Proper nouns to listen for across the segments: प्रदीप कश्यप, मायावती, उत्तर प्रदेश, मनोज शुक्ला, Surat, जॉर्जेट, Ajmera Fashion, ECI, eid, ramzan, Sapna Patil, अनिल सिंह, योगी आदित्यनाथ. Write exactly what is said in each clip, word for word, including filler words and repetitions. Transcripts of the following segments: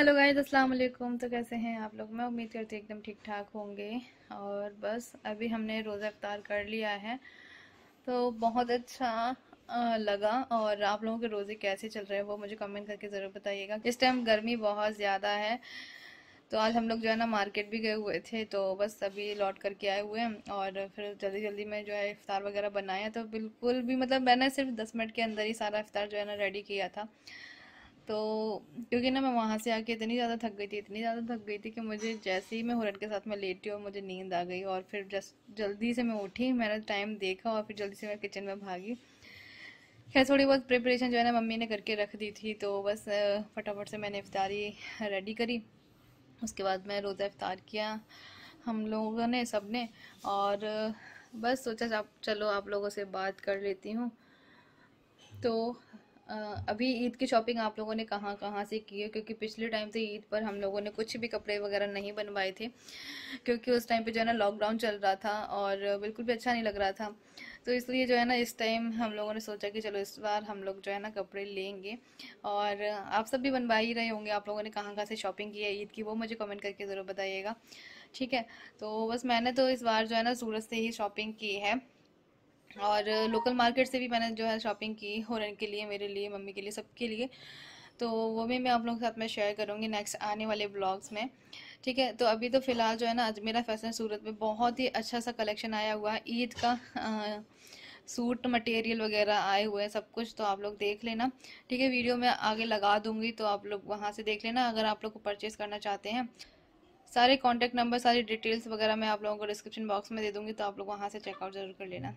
Hello guys अस्सलाम वालेकुम। तो कैसे हैं आप लोग? मैं उम्मीद करती हूँ एकदम ठीक ठाक होंगे। और बस अभी हमने रोज़ा इफ्तार कर लिया है तो बहुत अच्छा लगा। और आप लोगों के रोज़े कैसे चल रहे हैं वो मुझे कमेंट करके ज़रूर बताइएगा। इस टाइम गर्मी बहुत ज़्यादा है तो आज हम लोग जो है ना मार्केट भी गए हुए थे तो बस अभी लौट करके आए हुए हैं। और फिर जल्दी जल्दी मैं जो है इफ़्तार वगैरह बनाया तो बिल्कुल भी मतलब मैंने सिर्फ दस मिनट के अंदर ही सारा इफ़्तार जो है ना रेडी किया था। तो क्योंकि ना मैं वहाँ से आके इतनी ज़्यादा थक गई थी इतनी ज़्यादा थक गई थी कि मुझे जैसे ही मैं हुर्रत के साथ मैं लेटी और मुझे नींद आ गई। और फिर जस्ट जल्दी से मैं उठी, मैंने टाइम देखा और फिर जल्दी से मैं किचन में भागी। खैर थोड़ी बहुत प्रिपरेशन जो है ना मम्मी ने करके रख दी थी तो बस फटाफट से मैंने इफ्तारी रेडी करी। उसके बाद मैं रोज़ा इफ्तार किया हम लोगों ने सब ने। और बस सोचा आप चलो आप लोगों से बात कर लेती हूँ। तो अभी ईद की शॉपिंग आप लोगों ने कहाँ कहाँ से की है? क्योंकि पिछले टाइम तो ईद पर हम लोगों ने कुछ भी कपड़े वगैरह नहीं बनवाए थे क्योंकि उस टाइम पे जो है ना लॉकडाउन चल रहा था और बिल्कुल भी अच्छा नहीं लग रहा था। तो इसलिए जो है ना इस टाइम हम लोगों ने सोचा कि चलो इस बार हम लोग जो है ना कपड़े लेंगे। और आप सब भी बनवा ही रहे होंगे। आप लोगों ने कहाँ कहाँ से शॉपिंग की है ईद की वो मुझे कमेंट करके ज़रूर बताइएगा, ठीक है। तो बस मैंने तो इस बार जो है ना सूरत से ही शॉपिंग की है और लोकल मार्केट से भी मैंने जो है शॉपिंग की हुरन के लिए, मेरे लिए, मम्मी के लिए, सबके लिए। तो वो भी मैं आप लोगों के साथ में शेयर करूँगी नेक्स्ट आने वाले ब्लॉग्स में, ठीक है। तो अभी तो फ़िलहाल जो है ना अजमेरा फैशन सूरत में बहुत ही अच्छा सा कलेक्शन आया हुआ है। ईद का आ, सूट मटेरियल वगैरह आए हुए हैं सब कुछ। तो आप लोग देख लेना, ठीक है। वीडियो में आगे लगा दूँगी तो आप लोग वहाँ से देख लेना अगर आप लोग को परचेज़ करना चाहते हैं। सारे कॉन्टैक्ट नंबर, सारी डिटेल्स वगैरह मैं आप लोगों को डिस्क्रिप्शन बॉक्स में दे दूँगी तो आप लोग वहाँ से चेकआउट ज़रूर कर लेना।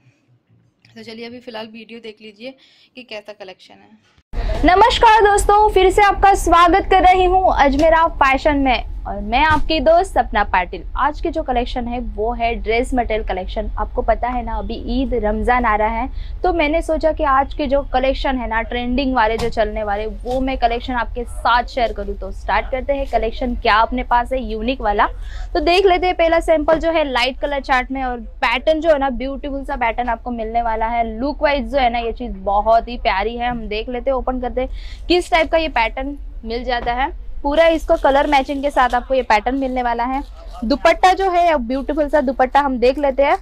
तो चलिए अभी फिलहाल वीडियो देख लीजिए कि कैसा कलेक्शन है। नमस्कार दोस्तों, फिर से आपका स्वागत कर रही हूँ अजमेरा फैशन में और मैं आपकी दोस्त सपना पाटिल। आज के जो कलेक्शन है वो है ड्रेस मटेरियल कलेक्शन। आपको पता है ना अभी ईद रमज़ान आ रहा है तो मैंने सोचा कि आज के जो कलेक्शन है ना ट्रेंडिंग वाले जो चलने वाले वो मैं कलेक्शन आपके साथ शेयर करूँ। तो स्टार्ट करते हैं। कलेक्शन क्या अपने पास है यूनिक वाला तो देख लेते हैं। पहला सैंपल जो है लाइट कलर चार्ट में और पैटर्न जो है ना ब्यूटीफुल सा पैटर्न आपको मिलने वाला है। लुक वाइज जो है ना ये चीज़ बहुत ही प्यारी है। हम देख लेते हैं, ओपन करते हैं किस टाइप का ये पैटर्न मिल जाता है। पूरा इसको कलर मैचिंग के साथ आपको ये पैटर्न मिलने वाला है। दुपट्टा जो है ब्यूटीफुल सा दुपट्टा हम देख लेते हैं।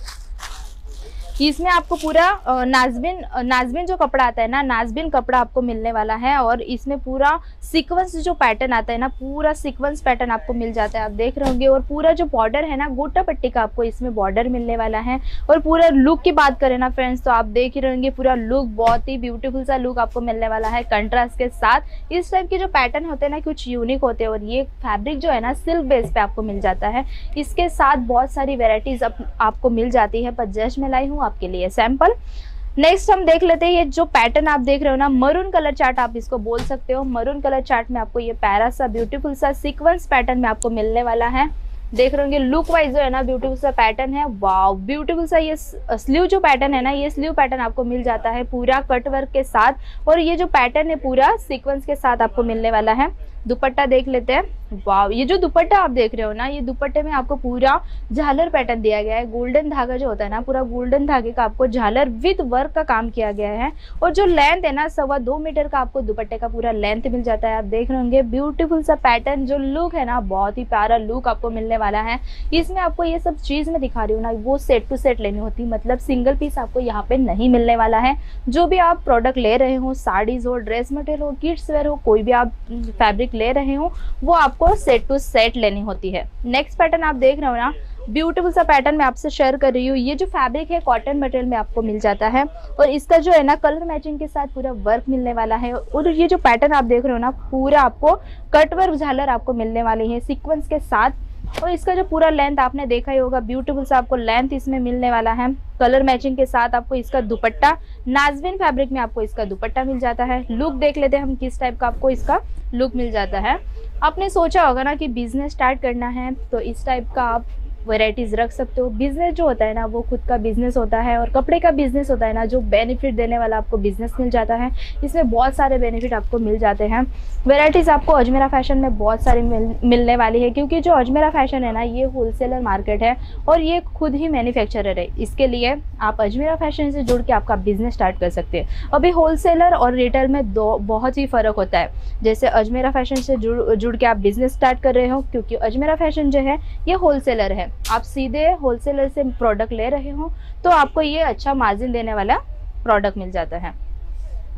इसमें आपको पूरा नाजबिन नाजबिन जो कपड़ा आता है ना नाजबिन कपड़ा आपको मिलने वाला है और इसमें पूरा सीक्वेंस जो पैटर्न आता है ना पूरा सीक्वेंस पैटर्न आपको मिल जाता है, आप देख रहे होंगे। और पूरा जो बॉर्डर है ना गोटा पट्टी का आपको इसमें बॉर्डर मिलने वाला है। और पूरा लुक की बात करें ना फ्रेंड्स तो आप देख ही रहेंगे पूरा लुक बहुत ही ब्यूटीफुल सा लुक आपको मिलने वाला है कंट्रास्ट के साथ। इस टाइप के जो पैटर्न होते हैं ना कुछ यूनिक होते हैं और ये फैब्रिक जो है ना सिल्क बेस पे आपको मिल जाता है। इसके साथ बहुत सारी वेराइटीज आपको मिल जाती है। पजेश में लाई हूँ आपके लिए सैंपल। नेक्स्ट हम देख लेते हैं ये जो पैटर्न आप देख रहे हो ना मरून कलर चार्ट आप इसको बोल सकते हो। मरून कलर चार्ट में आपको ये प्यारा सा ब्यूटीफुल सा सीक्वेंस पैटर्न में आपको मिलने वाला है। देख रहे होंगे लुक वाइज जो है ना ब्यूटीफुल सा पैटर्न है। वाव ब्यूटीफुल सा ये स्लीव जो पैटर्न है ना ये स्लीव पैटर्न आपको मिल जाता है पूरा कट वर्क के साथ। और ये जो पैटर्न है पूरा सीक्वेंस के साथ आपको मिलने वाला है। दुपट्टा देख लेते हैं। वाव ये जो दुपट्टा आप देख रहे हो ना ये दुपट्टे में आपको पूरा झालर पैटर्न दिया गया है। गोल्डन धागा जो होता है ना पूरा गोल्डन धागे का आपको झालर विद वर्क का काम किया गया है। और जो लेंथ है ना सवा दो मीटर का आपको दुपट्टे का पूरा लेंथ मिल जाता है। आप देख रहे होंगे ब्यूटीफुल सा पैटर्न जो लुक है ना बहुत ही प्यारा लुक आपको मिलने वाला है। इसमें आपको ये सब चीज मैं दिखा रही हूँ ना वो सेट टू सेट लेनी होती, मतलब सिंगल पीस आपको यहाँ पे नहीं मिलने वाला है। जो भी आप प्रोडक्ट ले रहे हो साड़ीज हो, ड्रेस मटेरियल हो, किड्स वेयर हो, कोई भी आप फैब्रिक ले रहे हो वो आपको सेट टू सेट लेनी होती है। नेक्स्ट पैटर्न आप देख रहे हो ना ब्यूटीफुल सा पैटर्न मैं आपसे शेयर कर रही हूँ। ये जो फैब्रिक है कॉटन मटेरियल में आपको मिल जाता है और इसका जो है ना कलर मैचिंग के साथ पूरा वर्क मिलने वाला है। और ये जो पैटर्न आप देख रहे हो ना पूरा आपको कट वर्क झालर आपको मिलने वाली है सीक्वेंस के साथ। और इसका जो पूरा लेंथ आपने देखा ही होगा ब्यूटीफुल सा आपको लेंथ इसमें मिलने वाला है। कलर मैचिंग के साथ आपको इसका दुपट्टा नाजविन फैब्रिक में आपको इसका दुपट्टा मिल जाता है। लुक देख लेते हैं हम किस टाइप का आपको इसका लुक मिल जाता है। आपने सोचा होगा ना कि बिजनेस स्टार्ट करना है तो इस टाइप का आप वैरायटीज़ रख सकते हो। बिज़नेस जो होता है ना वो खुद का बिज़नेस होता है और कपड़े का बिज़नेस होता है ना जो बेनिफिट देने वाला आपको बिज़नेस मिल जाता है। इसमें बहुत सारे बेनिफिट आपको मिल जाते हैं। वैरायटीज़ आपको अजमेरा फ़ैशन में बहुत सारी मिल, मिलने वाली है, क्योंकि जो अजमेरा फ़ैशन है ना ये होलसेलर मार्केट है और ये खुद ही मैन्युफैक्चरर है। इसके लिए आप अजमेरा फ़ैशन से जुड़ के आपका बिज़नेस स्टार्ट कर सकते हैं। अभी होलसेलर और रिटेल में दो बहुत ही फ़र्क होता है। जैसे अजमेरा फ़ैशन से जुड़ जुड़ के आप बिज़नेस स्टार्ट कर रहे हो, क्योंकि अजमेरा फ़ैशन जो है ये होलसेलर है, आप सीधे होलसेलर से प्रोडक्ट ले रहे हो तो आपको ये अच्छा मार्जिन देने वाला प्रोडक्ट मिल जाता है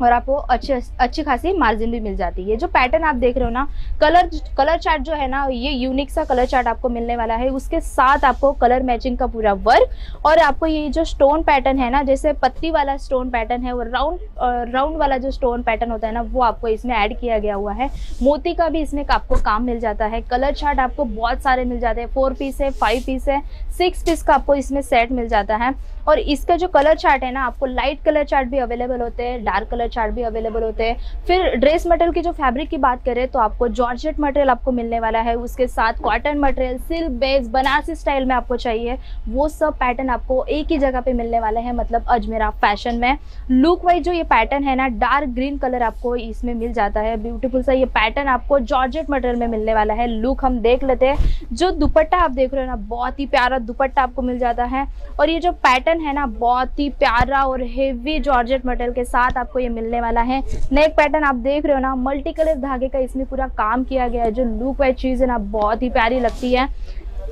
और आपको अच्छे अच्छी खासी मार्जिन भी मिल जाती है। जो पैटर्न आप देख रहे हो ना, कलर कलर चार्ट जो है ना ये यूनिक सा कलर चार्ट आपको मिलने वाला है। उसके साथ आपको कलर मैचिंग का पूरा वर्क और आपको ये जो स्टोन पैटर्न है ना, जैसे पत्ती वाला स्टोन पैटर्न है और राउंड राउंड वाला जो स्टोन पैटर्न होता है ना वो आपको इसमें ऐड किया गया हुआ है। मोती का भी इसमें आपको काम मिल जाता है। कलर चार्ट आपको बहुत सारे मिल जाते हैं, फोर पीस है, फाइव पीस है, सिक्स पीस का आपको इसमें सेट मिल जाता है। और इसका जो कलर चार्ट है ना, आपको लाइट कलर चार्ट भी अवेलेबल होते हैं, डार्क कलर चार्ट भी अवेलेबल होते हैं। फिर ड्रेस मटेरियल की जो फैब्रिक की बात करें तो आपको जॉर्जेट मटेरियल आपको मिलने वाला है, उसके साथ cotton material, silk base, Banarasi style में आपको चाहिए वो सब पैटर्न आपको एक ही जगह पे मिलने वाले हैं, मतलब अजमेरा फैशन में। लुक वाइज जो ये पैटर्न है ना, डार्क ग्रीन कलर आपको इसमें मिल जाता है। ब्यूटीफुल सा ये पैटर्न आपको जॉर्जेट मटेरियल में मिलने वाला है। लुक हम देख लेते हैं। जो दुपट्टा आप देख रहे हो ना, बहुत ही प्यारा दुपट्टा आपको मिल जाता है और ये जो पैटर्न है ना बहुत ही प्यारा और हेवी जॉर्जेट मटेरियल के साथ आपको ये मिलने वाला है। नेक पैटर्न आप देख रहे हो ना, मल्टी कलर धागे का इसमें पूरा काम किया गया है। जो लुक वाइज चीज़ है ना बहुत ही प्यारी लगती है।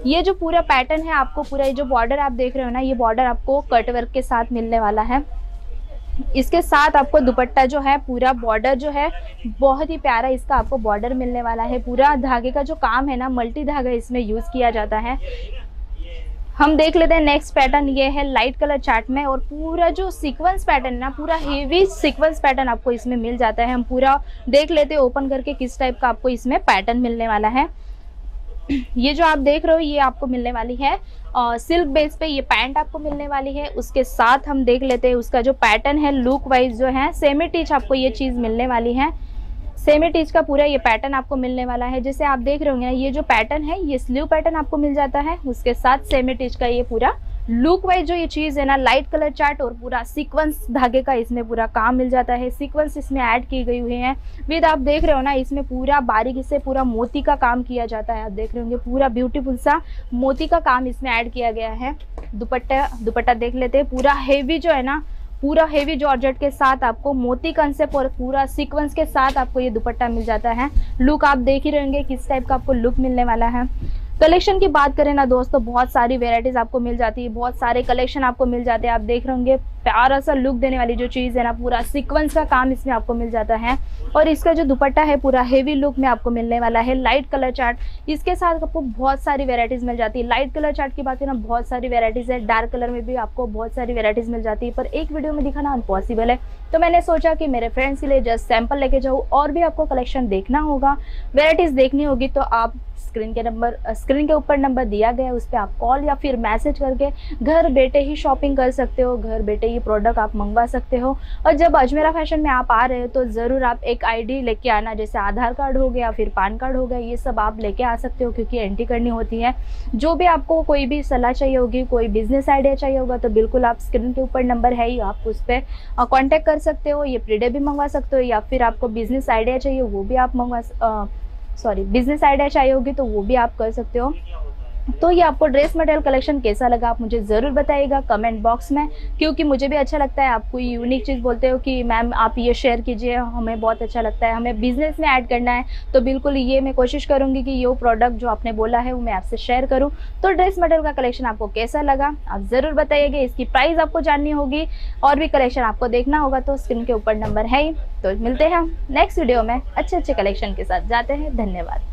ये जो पूरा पैटर्न है आपको पूरा, ये जो बॉर्डर आप देख रहे हो ना, ये बॉर्डर आपको कटवर्क के साथ मिलने वाला है। इसके साथ आपको दुपट्टा जो है, पूरा बॉर्डर जो है बहुत ही प्यारा इसका आपको बॉर्डर मिलने वाला है। पूरा धागे का जो काम है ना, मल्टी धागा इसमें यूज़ किया जाता है। हम देख लेते हैं नेक्स्ट पैटर्न। ये है लाइट कलर चार्ट में और पूरा जो सीक्वेंस पैटर्न ना, पूरा हेवी सीक्वेंस पैटर्न आपको इसमें मिल जाता है। हम पूरा देख लेते हैं ओपन करके किस टाइप का आपको इसमें पैटर्न मिलने वाला है। ये जो आप देख रहे हो ये आपको मिलने वाली है और सिल्क बेस पे ये पैंट आपको मिलने वाली है। उसके साथ हम देख लेते हैं उसका जो पैटर्न है लुक वाइज जो है, सेमी टिच आपको ये चीज़ मिलने वाली है। सेमी टिच का पूरा ये पैटर्न आपको मिलने वाला है। जैसे आप देख रहे होंगे ये जो पैटर्न है ये स्लीव पैटर्न आपको मिल जाता है, उसके साथ सेमी टिच का ये पूरा लुक वाइज जो ये चीज़ है ना, लाइट कलर चार्ट और पूरा सीक्वेंस धागे का इसमें पूरा काम मिल जाता है। सीक्वेंस इसमें ऐड की गई हुई है विद आप देख रहे हो ना, इसमें पूरा बारीकी से पूरा मोती का काम किया जाता है। आप देख रहे होंगे पूरा ब्यूटीफुल सा मोती का काम इसमें ऐड किया गया है। दुपट्टा दुपट्टा देख लेते हैं। पूरा हेवी जो है ना, पूरा हेवी जॉर्जेट के साथ आपको मोती कंसेप्ट और पूरा सीक्वेंस के साथ आपको ये दुपट्टा मिल जाता है। लुक आप देख ही रहेंगे किस टाइप का आपको लुक मिलने वाला है। कलेक्शन की बात करें ना दोस्तों, बहुत सारी वेराइटीज़ आपको मिल जाती है, बहुत सारे कलेक्शन आपको मिल जाते हैं। आप देख रहे होंगे प्यारा सा लुक देने वाली जो चीज़ है ना, पूरा सीक्वेंस का काम इसमें आपको मिल जाता है। और इसका जो दुपट्टा है पूरा हेवी लुक में आपको मिलने वाला है। लाइट कलर चार्ट, इसके साथ आपको बहुत सारी वेराइटीज़ मिल जाती है। लाइट कलर चार्ट की बात करें ना, बहुत सारी वेराइटीज़ है। डार्क कलर में भी आपको बहुत सारी वेराइटीज़ मिल जाती है, पर एक वीडियो में दिखाना अनपॉसिबल है, तो मैंने सोचा कि मेरे फ्रेंड्स के लिए जस्ट सैम्पल लेके जाऊँ। और भी आपको कलेक्शन देखना होगा, वेराइटीज़ देखनी होगी तो आप स्क्रीन के नंबर स्क्रीन के ऊपर नंबर दिया गया है, उस पर आप कॉल या फिर मैसेज करके घर बैठे ही शॉपिंग कर सकते हो, घर बैठे ये प्रोडक्ट आप मंगवा सकते हो। और जब अजमेरा फैशन में आप आ रहे हो तो ज़रूर आप एक आईडी लेके आना, जैसे आधार कार्ड हो गया, फिर पान कार्ड हो गया, ये सब आप लेके आ सकते हो, क्योंकि एंट्री करनी होती है। जो भी आपको कोई भी सलाह चाहिए होगी, कोई बिजनेस आइडिया चाहिए होगा तो बिल्कुल आप स्क्रीन के ऊपर नंबर है ही, आप उस पर कॉन्टैक्ट कर सकते हो। ये प्रीडे भी मंगवा सकते हो, या फिर आपको बिजनेस आइडिया चाहिए वो भी आप मंगवा सॉरी बिजनेस आइडिया चाहिए होगी तो वो भी आप कर सकते हो। तो ये आपको ड्रेस मटेरियल कलेक्शन कैसा लगा आप मुझे ज़रूर बताइएगा कमेंट बॉक्स में, क्योंकि मुझे भी अच्छा लगता है। आप कोई यूनिक चीज़ बोलते हो कि मैम आप ये शेयर कीजिए, हमें बहुत अच्छा लगता है, हमें बिज़नेस में ऐड करना है, तो बिल्कुल ये मैं कोशिश करूँगी कि ये प्रोडक्ट जो आपने बोला है वो मैं आपसे शेयर करूँ। तो ड्रेस मटेरियल का कलेक्शन आपको कैसा लगा आप ज़रूर बताइएगा। इसकी प्राइस आपको जाननी होगी और भी कलेक्शन आपको देखना होगा तो स्क्रीन के ऊपर नंबर है ही। तो मिलते हैं हम नेक्स्ट वीडियो में अच्छे अच्छे कलेक्शन के साथ। जाते हैं, धन्यवाद।